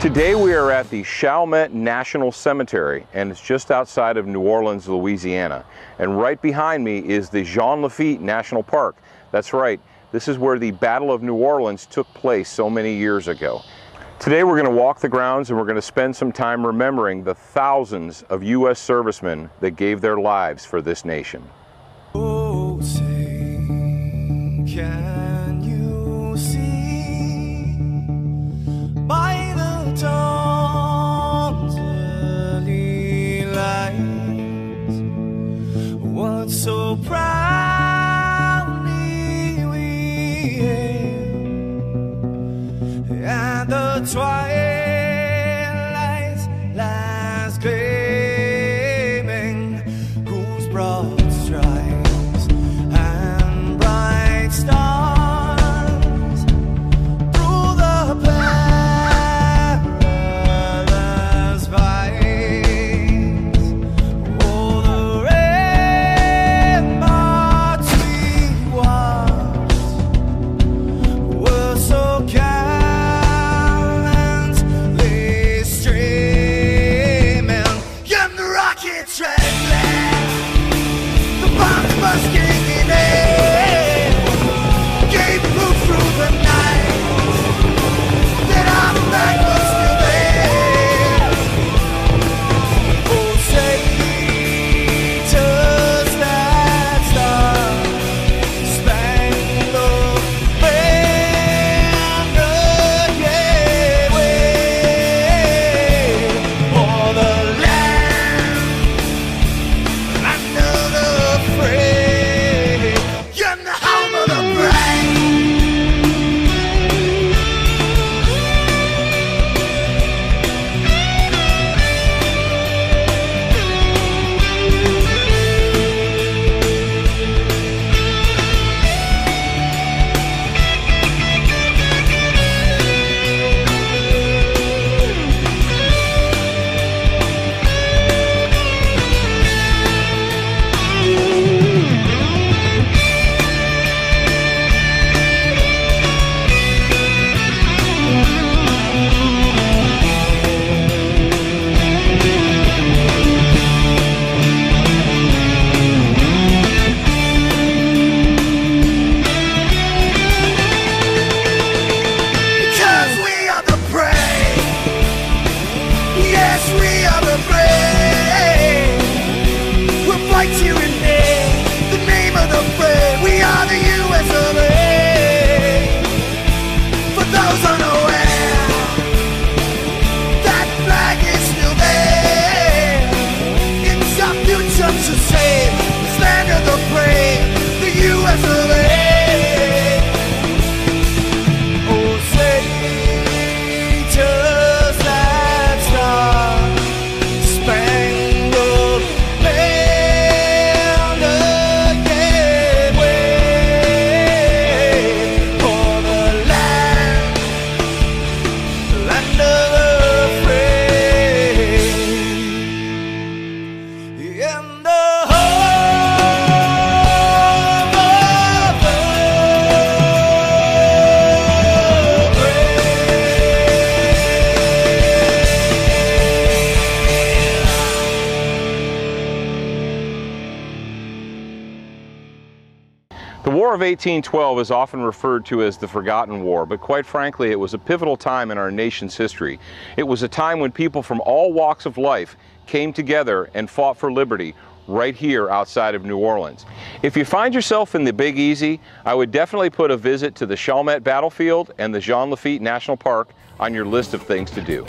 Today we are at the Chalmette National Cemetery, and it's just outside of New Orleans, Louisiana. And right behind me is the Jean Lafitte National Park. That's right, this is where the Battle of New Orleans took place so many years ago. Today we're going to walk the grounds and we're going to spend some time remembering the thousands of U.S. servicemen that gave their lives for this nation. Oh, say, can you see by dawn's early light, what so proudly we hailed at the twilight's last gleaming, whose broad stripes and bright stars. The War of 1812 is often referred to as the Forgotten War, but quite frankly, it was a pivotal time in our nation's history. It was a time when people from all walks of life came together and fought for liberty right here outside of New Orleans. If you find yourself in the Big Easy, I would definitely put a visit to the Chalmette Battlefield and the Jean Lafitte National Park on your list of things to do.